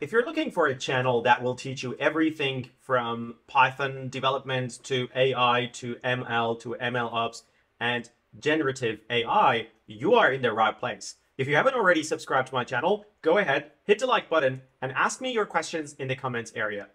If you're looking for a channel that will teach you everything from Python development to AI to ML to MLOps and generative AI, you are in the right place. If you haven't already subscribed to my channel, go ahead, hit the like button and ask me your questions in the comments area.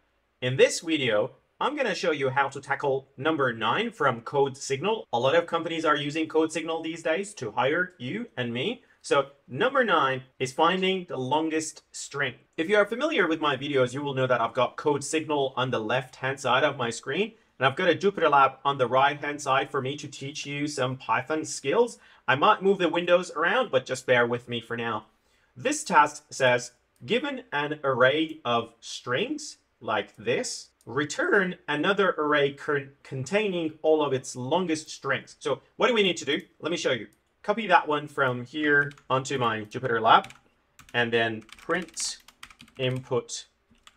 In this video, I'm going to show you how to tackle number 9 from CodeSignal. A lot of companies are using CodeSignal these days to hire you and me. So number 9 is finding the longest string. If you are familiar with my videos, you will know that I've got CodeSignal on the left-hand side of my screen, and I've got a JupyterLab on the right-hand side for me to teach you some Python skills. I might move the windows around, but just bear with me for now. This task says, given an array of strings like this, return another array containing all of its longest strings. So what do we need to do? Let me show you. Copy that one from here onto my JupyterLab and then print input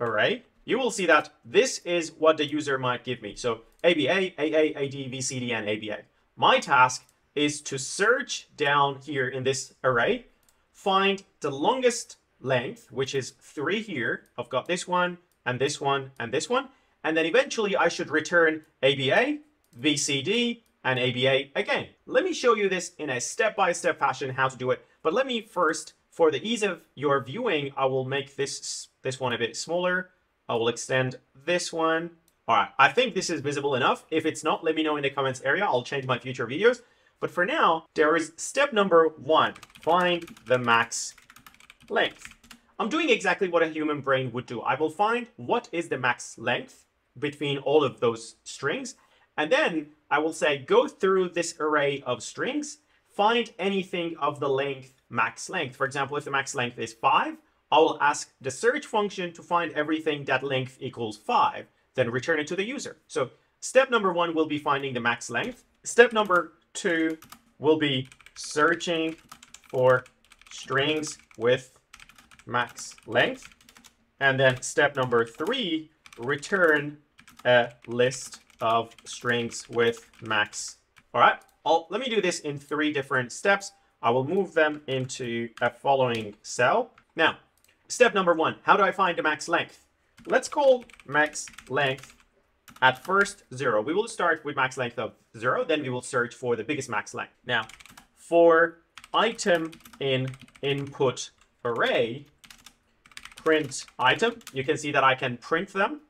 array. You will see that this is what the user might give me. So ABA, AA, AD, VCD, and ABA. My task is to search down here in this array, find the longest length, which is 3 here. I've got this one and this one and this one. And then eventually I should return ABA, VCD, and ABA again. Let me show you this in a step-by-step fashion how to do it. But let me first, for the ease of your viewing, I will make this one a bit smaller. I will extend this one. All right, I think this is visible enough. If it's not, let me know in the comments area. I'll change my future videos. But for now, there is step number 1, find the max length. I'm doing exactly what a human brain would do. I will find what is the max length between all of those strings. And then I will say, go through this array of strings, find anything of the length, max length. For example, if the max length is 5, I will ask the search function to find everything that length equals 5, then return it to the user. So step number 1 will be finding the max length. Step number 2 will be searching for strings with max length. And then step number 3, return a list of strings with max. All right, let me do this in 3 different steps. I will move them into a following cell. Now, step number 1, how do I find the max length? Let's call max length at first 0. We will start with max length of 0, then we will search for the biggest max length. Now, for item in input array, print item, you can see that I can print them,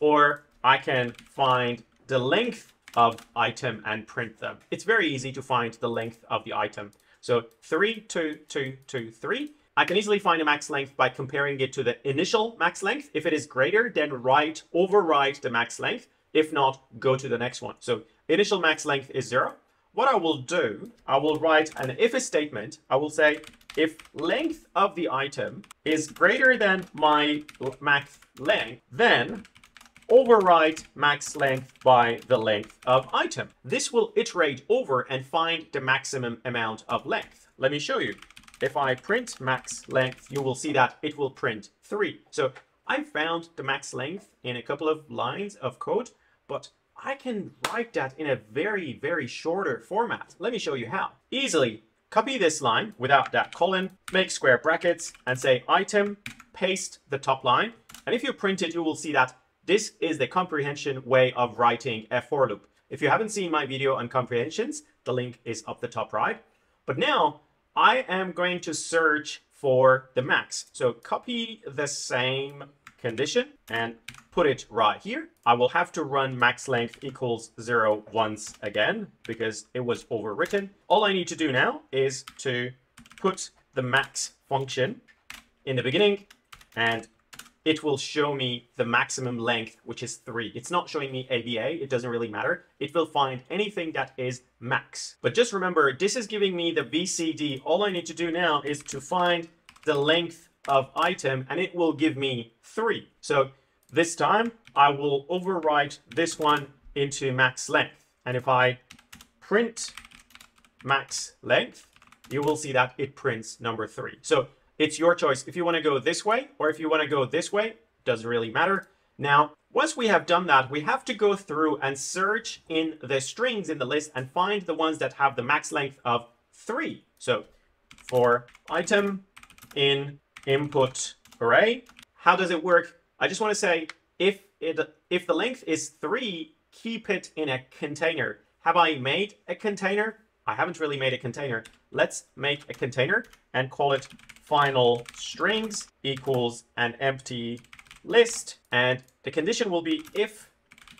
or I can find the length of item and print them. It's very easy to find the length of the item. So 3, 2, 2, 2, 3. I can easily find a max length by comparing it to the initial max length. If it is greater, then overwrite the max length. If not, go to the next one. So initial max length is 0. What I will do, I will write an if statement. I will say, if length of the item is greater than my max length, then overwrite max length by the length of item. This will iterate over and find the maximum amount of length. Let me show you. If I print max length, you will see that it will print 3. So I found the max length in a couple of lines of code, but I can write that in a very, very shorter format. Let me show you how. Easily copy this line without that colon, make square brackets and say item, paste the top line. And if you print it, you will see that this is the comprehension way of writing a for loop. If you haven't seen my video on comprehensions, the link is up the top right. But now I am going to search for the max. So copy the same condition and put it right here. I will have to run max length equals 0 once again because it was overwritten. All I need to do now is to put the max function in the beginning and it will show me the maximum length, which is 3. It's not showing me ABA. It doesn't really matter. It will find anything that is max. But just remember, this is giving me the VCD. All I need to do now is to find the length of item, and it will give me 3. So this time, I will overwrite this one into max length. And if I print max length, you will see that it prints number 3. So it's your choice if you want to go this way or if you want to go this way, doesn't really matter. Now, once we have done that, we have to go through and search in the strings in the list and find the ones that have the max length of 3. So for item in input array, How does it work? I just want to say, if the length is 3, keep it in a container. Have I made a container? I haven't really made a container. Let's make a container and call it final strings equals an empty list. And the condition will be if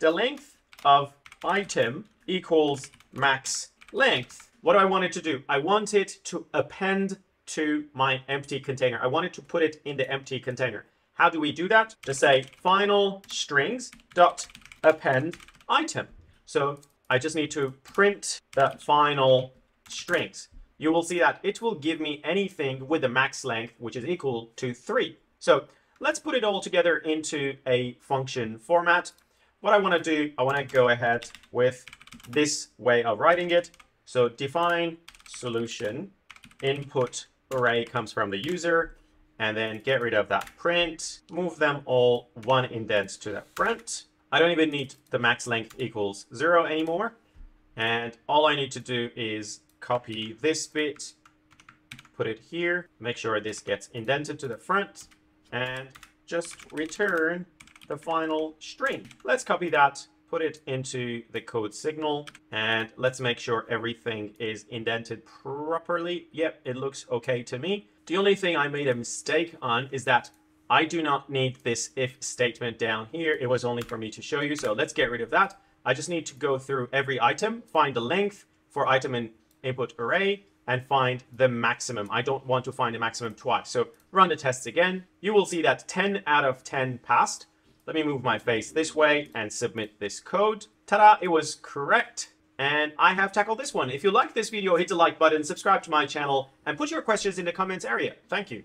the length of item equals max length. What do I want it to do? I want it to append to my empty container. I want it to put it in the empty container. How do we do that? Just say final strings dot append item. So I just need to print that final strings. You will see that it will give me anything with a max length, which is equal to 3. So let's put it all together into a function format. What I want to do, I want to go ahead with this way of writing it. So define solution input array comes from the user, and then get rid of that print, move them all one indent to the front. I don't even need the max length equals 0 anymore. And all I need to do is copy this bit, put it here, make sure this gets indented to the front, and just return the final string. Let's copy that, put it into the code signal, and let's make sure everything is indented properly. Yep, it looks okay to me. The only thing I made a mistake on is that I do not need this if statement down here. It was only for me to show you, so let's get rid of that. I just need to go through every item, find the length for item and input array, and find the maximum. I don't want to find the maximum twice. So run the tests again. You will see that 10 out of 10 passed. Let me move my face this way and submit this code. Ta-da, it was correct. And I have tackled this one. If you like this video, hit the like button, subscribe to my channel, and put your questions in the comments area. Thank you.